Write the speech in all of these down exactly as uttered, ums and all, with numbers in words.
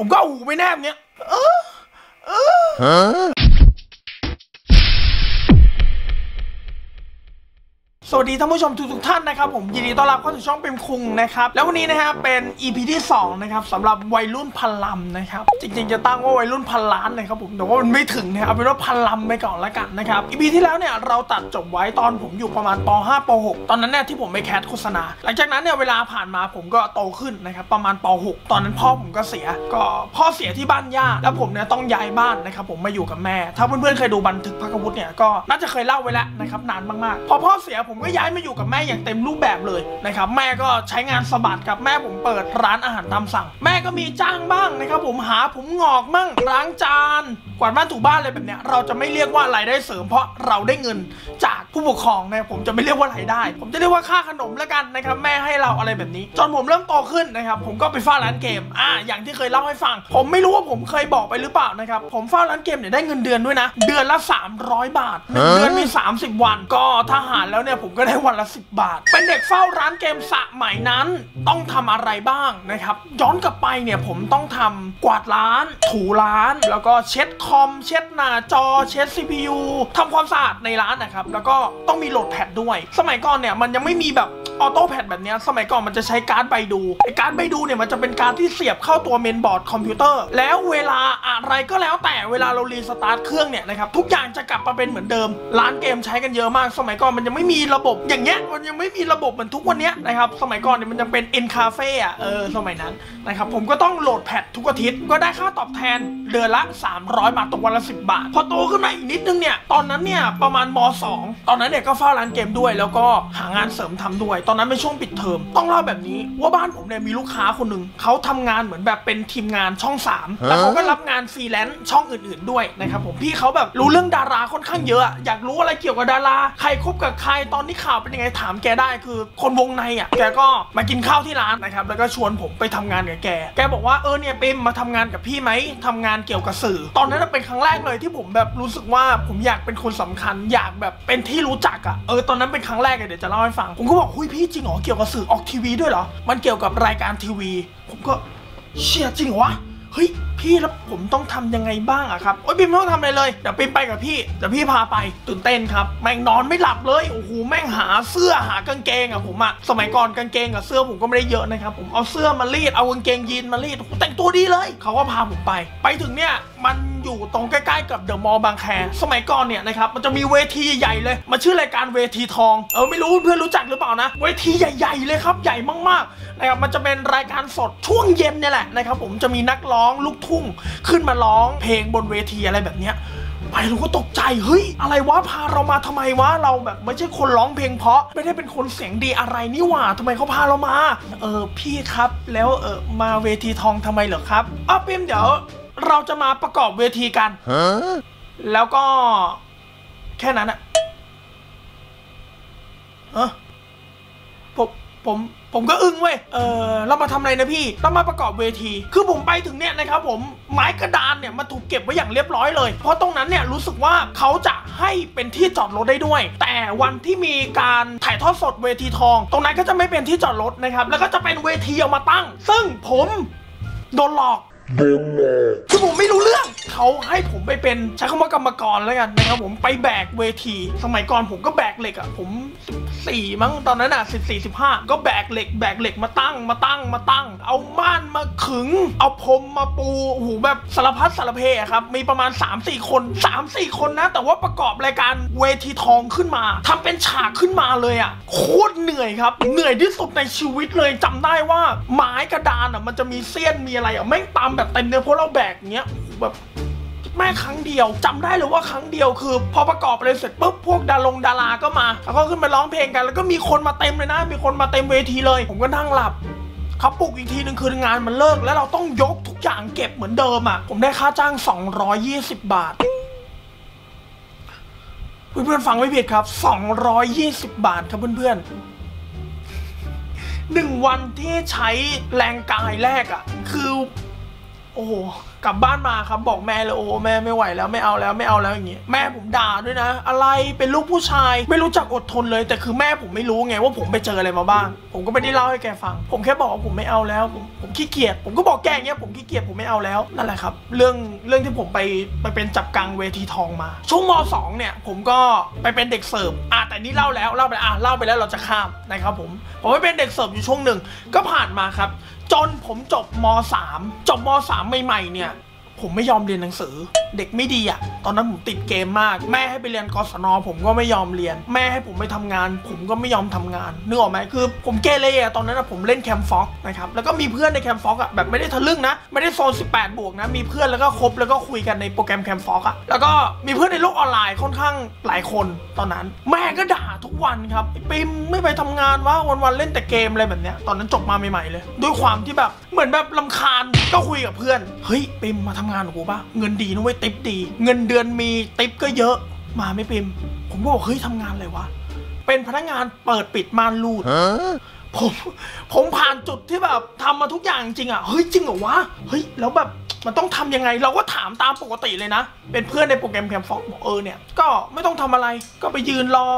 ผมก็เอาหูไปแนบเนี้ยเออเออสวัสดีท่านผู้ชมทุกๆท่านนะครับผมยินดีต้อนรับเข้าสู่ช่องเป็นคุงนะครับแล้ววันนี้นะฮะเป็น อี พี ที่สองนะครับสำหรับวัยรุ่นพันลำนะครับจริงๆจะตั้งว่าวัยรุ่นพันล้านนะครับผมแต่ว่ามันไม่ถึงนะเอาเป็นว่าพันลำไปก่อนละกันนะครับ อี พี ที่แล้วเนี่ยเราตัดจบไว้ตอนผมอยู่ประมาณป ห้า ป หกตอนนั้นเนี่ยที่ผมไปแคสโฆษณาหลังจากนั้นเนี่ยเวลาผ่านมาผมก็โตขึ้นนะครับประมาณป หกตอนนั้นพ่อผมก็เสียก็พ่อเสียที่บ้านย่าแล้วผมเนี่ยต้องย้ายบ้านนะครับผมมาอยู่กับแม่ถ้าเพื่อนๆเคยดูบันทึกภควุฒิเนี่ยก็น่าจะเคยเล่าไว้แล้วนะครับนานมากๆพอพ่อเสียผมก็ย้ายมาอยู่กับแม่อย่างเต็มรูปแบบเลยนะครับแม่ก็ใช้งานสะบัดกับแม่ผมเปิดร้านอาหารตามสั่งแม่ก็มีจ้างบ้างนะครับผมหาผมงอกมั่งล้างจานกวาดบ้านถูบ้านเลยแบบเนี้ยเราจะไม่เรียกว่ารายได้เสริมเพราะเราได้เงินจากผู้ปกครองนะผมจะไม่เรียกว่ารายได้ผมจะเรียกว่าค่าขนมละกันนะครับแม่ให้เราอะไรแบบนี้จนผมเริ่มโตขึ้นนะครับผมก็ไปเฝ้าร้านเกมอ่าอย่างที่เคยเล่าให้ฟังผมไม่รู้ว่าผมเคยบอกไปหรือเปล่านะครับผมเฝ้าร้านเกมเนี่ยได้เงินเดือนด้วยนะเดือนละสามร้อยบาทหนึ่งเดือนมีสามสิบวันก็ถ้าหารแล้วเนี่ยผมก็ได้วันละสิบบาทเป็นเด็กเฝ้าร้านเกมสมัยนั้นต้องทำอะไรบ้างนะครับย้อนกลับไปเนี่ยผมต้องทำกวาดร้านถูร้านแล้วก็เช็ดคอมเช็ดหน้าจอเช็ด ซี พี ยู ทำความสะอาดในร้านนะครับแล้วก็ต้องมีโหลดแพดด้วยสมัยก่อนเนี่ยมันยังไม่มีแบบออโต้แพดแบบนี้สมัยก่อนมันจะใช้การ์ดไบดูไอ้การ์ดไบดูเนี่ยมันจะเป็นการ์ดที่เสียบเข้าตัวเมนบอร์ดคอมพิวเตอร์แล้วเวลาอะไรก็แล้วแต่เวลาเรารีสตาร์ทเครื่องเนี่ยนะครับทุกอย่างจะกลับมาเป็นเหมือนเดิมร้านเกมใช้กันเยอะมากสมัยก่อนมันยังไม่มีระบบอย่างเงี้ยมันยังไม่มีระบบเหมือนทุกวันนี้นะครับสมัยก่อนเนี่ยมันจะเป็น N Cafe อ่ะเออสมัยนั้นนะครับผมก็ต้องโหลดแพดทุกอาทิตย์ก็ได้ค่าตอบแทนเดือนละสามร้อยบาทตกวันละสิบบาทพอโตขึ้นมาอีกนิดนึงเนี่ยตอนนั้นเนี่ยประมาณม.สอง ตอนนั้นเนี่ยก็เฝ้าร้านเกมด้วยแล้วก็หางานเสริมทำด้วยตอนนั้นเป็นช่วงปิดเทอมต้องเล่าแบบนี้ว่าบ้านผมเนี่ยมีลูกค้าคนหนึ่งเขาทำงานเหมือนแบบเป็นทีมงานช่องสามแล้วเขาก็รับงานฟรีแลนซ์ช่องอื่นๆด้วยนะครับผมพี่เขาแบบรู้เรื่องดาราค่อนข้างเยอะอยากรู้อะไรเกี่ยวกับดาราใครคบกับใครตอนนี้ข่าวเป็นยังไงถามแกได้คือคนวงในอ่ะแกก็มากินข้าวที่ร้านนะครับแล้วก็ชวนผมไปทำงานกับแกแกบอกว่าเออเนี่ยเปมมาทำงานกับพี่ไหมทำงานเกี่ยวกับสื่อตอนนั้นเป็นครั้งแรกเลยที่ผมแบบรู้สึกว่าผมอยากเป็นคนสำคัญอยากแบบเป็นที่รู้จักอ่ะเออตอนนั้นเป็นครั้งแรกเลยเดี๋ยวจะเล่าให้ฟังผมก็บอกหุ้ยพี่จริงเหรอเกี่ยวกับสื่อออกทีวีด้วยเหรอมันเกี่ยวกับรายการทีวีผมก็เชี่ยจริงเหรอวะเฮ้ยพี่แล้วผมต้องทำยังไงบ้างอะครับโอ๊ยปิ๊มไม่ต้องทำอะไรเลยเดี๋ยวปิ๊มไปกับพี่เดี๋ยวพี่พาไปตื่นเต้นครับแม่งนอนไม่หลับเลยโอ้โหแม่งหาเสื้อหากางเกงอะผมอะสมัยก่อนกางเกงกับเสื้อผมก็ไม่ได้เยอะนะครับผมเอาเสื้อมารีดเอากางเกงยีนมารีดแต่งตัวดีเลยเขาก็พาผมไปไปถึงเนี่ยมันอยู่ตรงใกล้ๆกับเดอะมอลล์บางแคสมัยก่อนเนี่ยนะครับมันจะมีเวทีใหญ่เลยมาชื่อรายการเวทีทองเออไม่รู้เพื่อนรู้จักหรือเปล่านะเวทีใหญ่ๆเลยครับใหญ่มากๆนะครับมันจะเป็นรายการสดช่วงเย็นเนี่ยแหละนะครับผมจะมีนักร้องลูกทุ่งขึ้นมาร้องเพลงบนเวทีอะไรแบบเนี้ยไปเราก็ตกใจเฮ้ยอะไรวะพาเรามาทำไมวะเราแบบไม่ใช่คนร้องเพลงเพราะไม่ได้เป็นคนเสียงดีอะไรนี่หว่าทำไมเขาพาเรามาเออพี่ครับแล้วเออมาเวทีทองทำไมเหรอครับอ้าวเพิ่มเดี๋ยวเราจะมาประกอบเวทีกัน huh? แล้วก็แค่นั้นอะเออผมผมผมก็อึ้งเว้ยเออเรามาทำอะไรนะพี่เรามาประกอบเวทีคือผมไปถึงเนี่ยนะครับผมไม้กระดานเนี่ยมันถูกเก็บไว้อย่างเรียบร้อยเลยเพราะตรงนั้นเนี่ยรู้สึกว่าเขาจะให้เป็นที่จอดรถได้ด้วยแต่วันที่มีการถ่ายทอดสดเวทีทองตรงนั้นก็จะไม่เป็นที่จอดรถนะครับแล้วก็จะเป็นเวทีเอามาตั้งซึ่งผมโดนหลอกคือผมไม่รู้เรื่องเขาให้ผมไปเป็นใช้คำว่ากรรมกรแล้วกันนะครับผมไปแบกเวทีสมัยก่อนผมก็แบกเหล็กอ่ะผมสิบสี่มั้งตอนนั้นอ่ะสิบสี่ สิบห้าก็แบกเหล็กแบกเหล็กมาตั้งมาตั้งมาตั้งเอาม่านมาขึงเอาพรมมาปูโอ้โหแบบสารพัดสารเพครับมีประมาณ สามสี่ คนสามสี่คนนะแต่ว่าประกอบรายการเวทีทองขึ้นมาทำเป็นฉากขึ้นมาเลยอ่ะโคตรเหนื่อยครับเหนื่อยที่สุดในชีวิตเลยจำได้ว่าไม้กระดานอ่ะมันจะมีเสี้ยนมีอะไรอ่ะแม่งตามแบบเต็มเนื้อเพราะเราแบกเนี้ยแบบแม่ครั้งเดียวจำได้เลยว่าครั้งเดียวคือพอประกอบเลยเสร็จปุ๊บพวกดารงดาราก็มาแล้วก็ขึ้นมาร้องเพลงกันแล้วก็มีคนมาเต็มเลยนะมีคนมาเต็มเวทีเลยผมก็นั่งหลับเขาปลุกอีกทีหนึ่งคืองานมันเลิกแล้วเราต้องยกทุกอย่างเก็บเหมือนเดิมอ่ะผมได้ค่าจ้างสองร้อยยี่สิบบาทเพื่อนๆฟังไม่ผิดครับสองร้อยยี่สิบบาทครับเพื่อนๆหนึ่งวันที่ใช้แรงกายแรกอ่ะคือ โอ้โหกลับบ้านมาครับบอกแม่เลยโอ้แม่ไม่ไหวแล้วไม่เอาแล้วไม่เอาแล้วอย่างเงี้ยแม่ผมด่าด้วยนะอะไรเป็นลูกผู้ชายไม่รู้จักอดทนเลยแต่คือแม่ผมไม่รู้ไงว่าผมไปเจออะไรมาบ้างผมก็ไม่ได้เล่าให้แกฟังผมแค่บอกว่าผมไม่เอาแล้วผมผมขี้เกียจผมก็บอกแกอย่างเงี้ยผมขี้เกียจผมไม่เอาแล้วนั่นแหละครับเรื่องเรื่องที่ผมไปไปเป็นจับกังเวทีทองมาช่วงม.สองเนี่ยผมก็ไปเป็นเด็กเสิร์ฟอ่ะแต่นี่เล่าแล้วเล่าไปอ่ะเล่าไปแล้วเราจะข้ามนะครับผมผมไปเป็นเด็กเสิร์ฟอยู่ช่วงหนึ่งก็ผ่านมาครับจนผมจบม.สาม จบม.สาม ใหม่ๆเนี่ยผมไม่ยอมเรียนหนังสือเด็กไม่ดีอ่ะตอนนั้นผมติดเกมมากแม่ให้ไปเรียนกศนผมก็ไม่ยอมเรียนแม่ให้ผมไปทำงานผมก็ไม่ยอมทำงานนึกออกไหมคือผมเกเรอ่ะตอนนั้นนะผมเล่นแคมฟ็อกนะครับแล้วก็มีเพื่อนในแคมฟ็อกอ่ะแบบไม่ได้ทะลึ่งนะไม่ได้โซนสิบแปดบวกนะมีเพื่อนแล้วก็คบแล้วก็คุยกันในโปรแกรมแคมฟ็อกอ่ะแล้วก็มีเพื่อนในโลกออนไลน์ค่อนข้างหลายคนตอนนั้นแม่ก็ด่าทุกวันครับไอ้ปิมไม่ไปทำงานว่าวันๆเล่นแต่เกมอะไรแบบเนี้ยตอนนั้นจบมาใหม่ๆเลยด้วยความที่แบบเหมือนแบบรำคาญก็คุยกับเพื่อนเฮ้ยปิมมาทำงานกูป่ะเงินดีนะเว้ยติ๊บดีเงินเดือนมีติ๊บก็เยอะมาไม่ปิมผมก็บอกเฮ้ยทำงานอะไรวะเป็นพนักงานเปิดปิดม่านรูดผมผมผ่านจุดที่แบบทำมาทุกอย่างจริงอ่ะเฮ้ยจริงเหรอวะเฮ้ยแล้วแบบมันต้องทำยังไงเราก็ถามตามปกติเลยนะเป็นเพื่อนในโปรแกรมแคมฟ็อกบอกเออเนี่ยก็ไม่ต้องทำอะไรก็ไปยืนรอ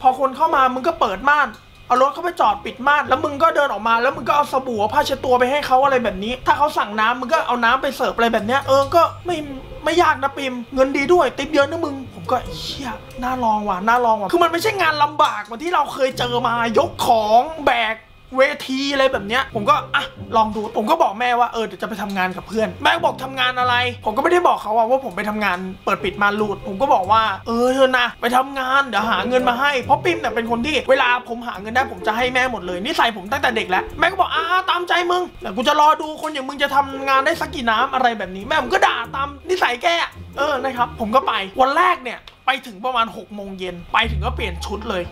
พอคนเข้ามามึงก็เปิดม่านเอารถเข้าไปจอดปิดม่านแล้วมึงก็เดินออกมาแล้วมึงก็เอาสบู่ผ้าเช็ดตัวไปให้เขาอะไรแบบนี้ถ้าเขาสั่งน้ำมึงก็เอาน้ำไปเสิร์ฟอะไรแบบเนี้ยเออก็ไม่ไม่ยากนะปิมเงินดีด้วยติ๊บเยอะนะมึงผมก็เฮียน่าลองว่ะน่าลองว่ะคือมันไม่ใช่งานลำบากเหมือนที่เราเคยเจอมายกของแบกเวทีอะไรแบบเนี้ยผมก็อ่ะลองดูผมก็บอกแม่ว่าเออเดี๋ยวจะไปทำงานกับเพื่อนแม่บอกทำงานอะไรผมก็ไม่ได้บอกเขาว่าผมไปทำงานเปิดปิดมาลูดผมก็บอกว่าเออเธอนะไปทำงานเดี๋ยวหาเงินมาให้เพราะปิมเนี่ยเป็นคนที่เวลาผมหาเงินได้ผมจะให้แม่หมดเลยนิสัยผมตั้งแต่เด็กแล้วแม่ก็บอกอ่าตามใจมึงแต่กูจะรอดูคนอย่างมึงจะทำงานได้สักกี่น้ำอะไรแบบนี้แม่ผมก็ด่าตามนิสัยแกเออนะครับผมก็ไปวันแรกเนี่ยไปถึงประมาณหกโมงเย็นไปถึงก็เปลี่ยนชุดเลย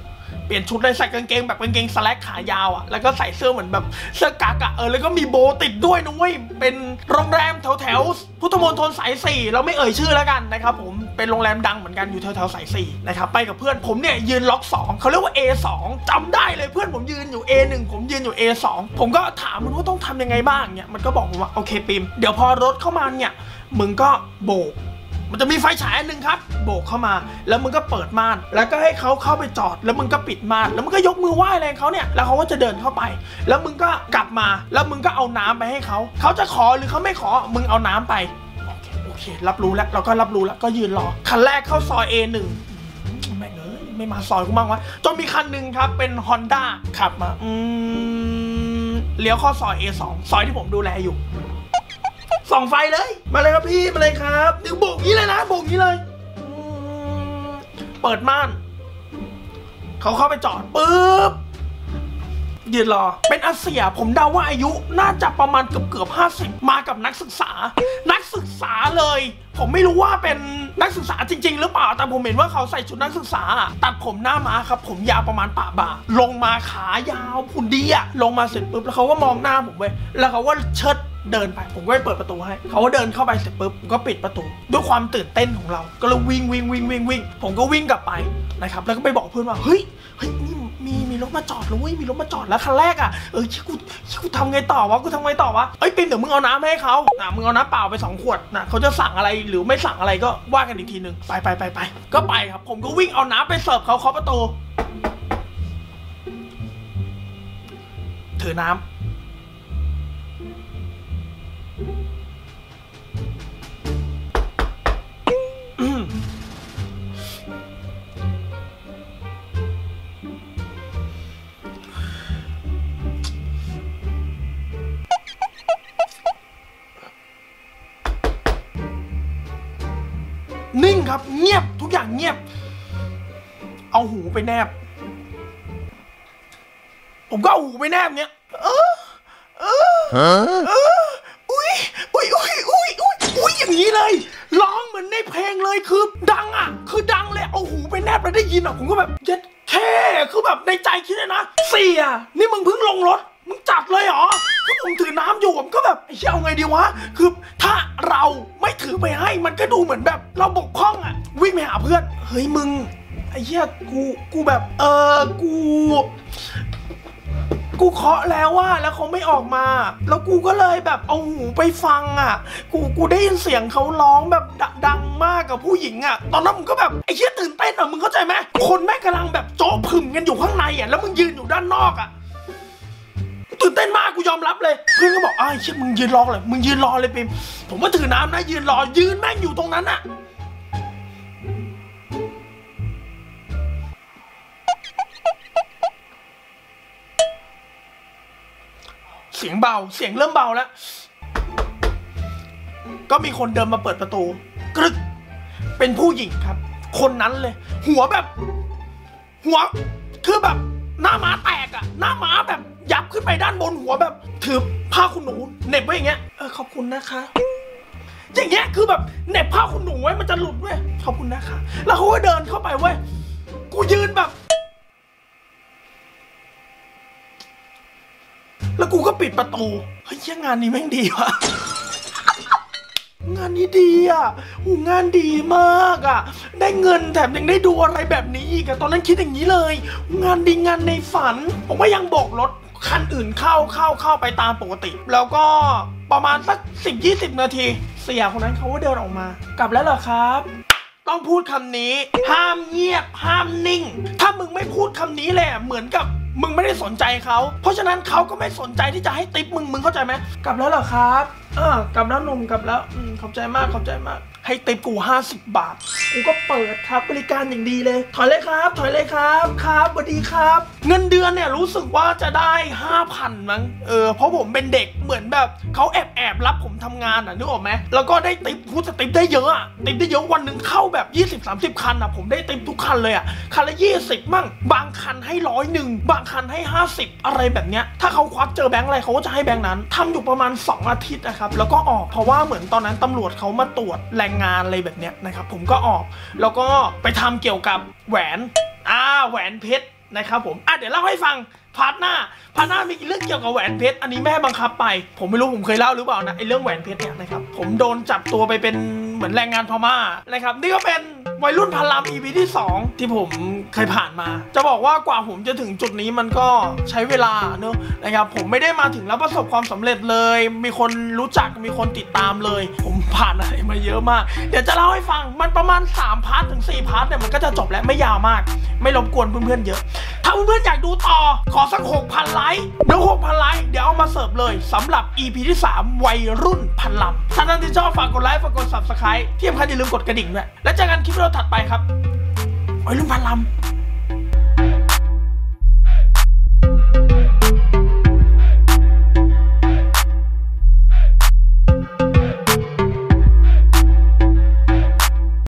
เปลี่ยนชุดเลยใส่กางเกงแบบกางเกงสแลกขายาวอ่ะแล้วก็ใส่เสื้อเหมือนแบบเสื้อกากอ่ะเออแล้วก็มีโบติดด้วยนุ้ยเป็นโรงแรมแถวแถวพุทธมณฑลสายสี่เราไม่เอ่ยชื่อแล้วกันนะครับผมเป็นโรงแรมดังเหมือนกันอยู่แถวแถวสายสี่นะครับไปกับเพื่อนผมเนี่ยยืนล็อกสองเขาเรียกว่า เอ สอง จำได้เลยเพื่อนผมยืนอยู่ เอ หนึ่ง ผมยืนอยู่ เอ สอง ผมก็ถามมันว่าต้องทำยังไงบ้างเนี่ยมันก็บอกผมว่าโอเคปิมเดี๋ยวพอรถเข้ามาเนี่ยมึงก็โบกมันจะมีไฟฉายอันหนึ่งครับโบกเข้ามาแล้วมึงก็เปิดม่านแล้วก็ให้เขาเข้าไปจอดแล้วมึงก็ปิดม่านแล้วมึงก็ยกมือไหว้อะไรเขาเนี่ยแล้วเขาก็จะเดินเข้าไปแล้วมึงก็กลับมาแล้วมึงก็เอาน้ำไปให้เขาเขาจะขอหรือเขาไม่ขอมึงเอาน้ำไปโอเคโอเครับรู้แล้วเราก็รับรู้แล้วก็ยืนรอคันแรกเข้าซอย เอ หนึ่ง แม่งเอ้ยไม่มาซอยกูบ้างวะจนมีคันหนึ่งครับเป็น ฮอนด้า ขับมาอืมเลี้ยวเข้าซอย เอ สอง ซอยที่ผมดูแลอยู่ส่องไฟเลยมาเลยครับพี่มาเลยครับดึงโบกนี้เลยนะโบกนี้เลยเปิดม่านเขาเข้าไปจอดปึ๊บยืนรอเป็นอาเซียผมเดาว่าอายุน่าจะประมาณเกือบเกือบห้าสิบมากับนักศึกษานักศึกษาเลยผมไม่รู้ว่าเป็นนักศึกษาจริงๆหรือเปล่าแต่ผมเห็นว่าเขาใส่ชุดนักศึกษาตัดผมหน้าม้าครับผมยาวประมาณปะบ่าลงมาขายาวหุ่นดีอะลงมาเสร็จปึ๊บแล้วเขาก็มองหน้าผมเว้ยแล้วเขาว่าเชิดเดินไปผมก็ไปเปิดประตูให้เขาเดินเข้าไปเสร็จปุ๊บผมก็ปิดประตูด้วยความตื่นเต้นของเราก็เลยวิ่งวิ่งวิ่งวิ่งวิ่งผมก็วิ่งกลับไปนะครับแล้วก็ไปบอกเพื่อนว่าเฮ้ยเฮ้ยนี่มีมีรถมาจอดเลยมีรถมาจอดแล้วคันแรกอ่ะเออชิคกูชิคกูทำไงต่อวะกูทำไงต่อวะเอ้ยปิมเดี๋ยวมึงเอาน้ำให้เขานะมึงเอาน้ำเปล่าไปสองขวดนะเขาจะสั่งอะไรหรือไม่สั่งอะไรก็ว่ากันอีกทีหนึ่งไปไปไปไปก็ไปครับผมก็วิ่งเอาน้ำไปเสิร์ฟเขาเคาะประตูถือน้ำนิ่งครับเงียบทุกอย่างเงียบเอาหูไปแนบผมก็เอาหูไปแนบเนี้ยเออเออเอออุ้ยอุ้ยอุ้ยอุ้ยอุ้ยอุ้ยอย่างนี้เลยร้องเหมือนในเพลงเลยคือดังอ่ะคือดังเลยเอาหูไปแนบแล้วได้ยินอ่ะผมก็แบบเย็ดแค่คือแบบในใจคิดเลยนะเสียนี่มึงเพิ่งลงรถมึงจัดเลยเหรอผมถือน้ำอยู่ผมก็แบบไอ้เหี้ยเอาไงดีวะคือถ้าเราไม่ถือไปให้มันก็ดูเหมือนแบบเราบกพร่องอ่ะวิ่งไปหาเพื่อนเฮ้ยมึงไอ้เหี้ยกูกูแบบเออกู กูเคาะแล้วว่าแล้วเขาไม่ออกมาแล้วกูก็เลยแบบเอาหูไปฟังอ่ะกูกูได้ยินเสียงเขาร้องแบบดังมากกับผู้หญิงอ่ะตอนนั้นมึงก็แบบไอ้เชี่ยตื่นเต้นอ่ะมึงเข้าใจไหมคนแม่งกำลังแบบโจ๊ะผึ่มกันอยู่ข้างในอ่ะแล้วมึงยืนอยู่ด้านนอกอ่ะตื่นเต้นมากกูยอมรับเลยเพื่อนก็บอกไอ้เชี่ยมึงยืนรอเลยมึงยืนรอเลยปิมผมก็ถือน้ำนะยืนรอยืนแม่งอยู่ตรงนั้นอ่ะเสียงเบาเสียงเริ่มเบาแล้วก็มีคนเดินมาเปิดประตูกรึกเป็นผู้หญิงครับคนนั้นเลยหัวแบบหัวคือแบบหน้าม้าแตกอะหน้าม้าแบบยับขึ้นไปด้านบนหัวแบบถือผ้าขนหนูเหน็บไว้อย่างเงี้ยเออขอบคุณนะคะอย่างเงี้ยคือแบบเหน็บผ้าขนหนูไว้มันจะหลุดเว้ยขอบคุณนะคะแล้วเขาก็เดินเข้าไปเว้ยกูยืนแบบแล้วกูก็ปิดประตูเฮ้ยงานนี้แม่งดีว่ะงานนี้ดีอ่ะหูงานดีมากอ่ะได้เงินแถมยังได้ดูอะไรแบบนี้อีกอะตอนนั้นคิดอย่างนี้เลยงานดีงานในฝันผมก็ยังโบกรถคันอื่นเข้าเข้าเข้าไปตามปกติแล้วก็ประมาณสักสิบยี่สิบนาทีเสียคนนั้นเขาก็เดินออกมากลับแล้วเหรอครับต้องพูดคำนี้ห้ามเงียบห้ามนิ่งถ้ามึงไม่พูดคำนี้แหละเหมือนกับมึงไม่ได้สนใจเขาเพราะฉะนั้นเขาก็ไม่สนใจที่จะให้ติ๊บมึงมึงเข้าใจไหมกลับแล้วเหรอครับอ่ากลับแล้วหนุ่มกลับแล้วอืมขอบใจมากขอบใจมากให้ติ๊บกูห้าสิบบาทกูก็เปิดครับบริการอย่างดีเลยถอยเลยครับถอยเลยครับครับสวัสดีครับเงินเดือนเนี่ยรู้สึกว่าจะได้ ห้าพัน มั้งเออเพราะผมเป็นเด็กเหมือนแบบเขาแอบแอบรับผมทำงานอ่ะนึกออกไหมแล้วก็ได้ติ๊บกูจะติ๊บได้เยอะอ่ะติ๊บได้เยอะวันหนึ่งเข้าแบบยี่สิบ สามสิบคันอ่ะผมได้ติ๊บทุกคันเลยอ่ะคันละยี่สิบมั่งบางคันให้ร้อยหนึ่งบางคันให้ห้าสิบอะไรแบบเนี้ยถ้าเขาควักเจอแบงค์อะไรเขาก็จะให้แบงค์นั้นทำอยู่ประมาณสองอาทิตย์นะครับแล้วก็ออกเพราะว่าเหมือนตอนนั้นตำรวจเขามาตรวจแรงงานอะไรแบบเนี้ยนะครับผมก็ออกแล้วก็ไปทำเกี่ยวกับแหวนอ่าแหวนเพชรนะครับผมอ่ะเดี๋ยวเล่าให้ฟังพาร์ทหน้าพาร์ทหน้ามีเรื่องเกี่ยวกับแหวนเพชรอันนี้แม่บังคับไปผมไม่รู้ผมเคยเล่าหรือเปล่านะไอ้เรื่องแหวนเพชรเนี่ยนะครับผมโดนจับตัวไปเป็นเหมือนแรงงานพม่านะครับนี่ก็เป็นวัยรุ่นพันลำ อี พี ที่สองที่ผมเคยผ่านมาจะบอกว่ากว่าผมจะถึงจุดนี้มันก็ใช้เวลาเนอะนะครับผมไม่ได้มาถึงแล้วประสบความสำเร็จเลยมีคนรู้จักมีคนติดตามเลยผมผ่านอะไรมาเยอะมากเดี๋ยวจะเล่าให้ฟังมันประมาณสามพาร์ทถึงสี่พาร์ทเนี่ยมันก็จะจบแล้วไม่ยาวมากไม่รบกวนเพื่อนๆเยอะถ้าเพื่อนๆอยากดูต่อขอสัก หกพัน ไลค์เดี๋ยว หกพัน ไลค์เดี๋ยวเอามาเสิร์ฟเลยสำหรับ อี พี ที่สามวัยรุ่นพันลำถ้าท่านที่ชอบฝากกดไลค์ฝากกด ซับสไครบ์ ที่สำคัญอย่าลืมกดกระดิ่งด้วยแล้วเจอกันคลิปวิดีโอถัดไปครับวัยรุ่นพันลำ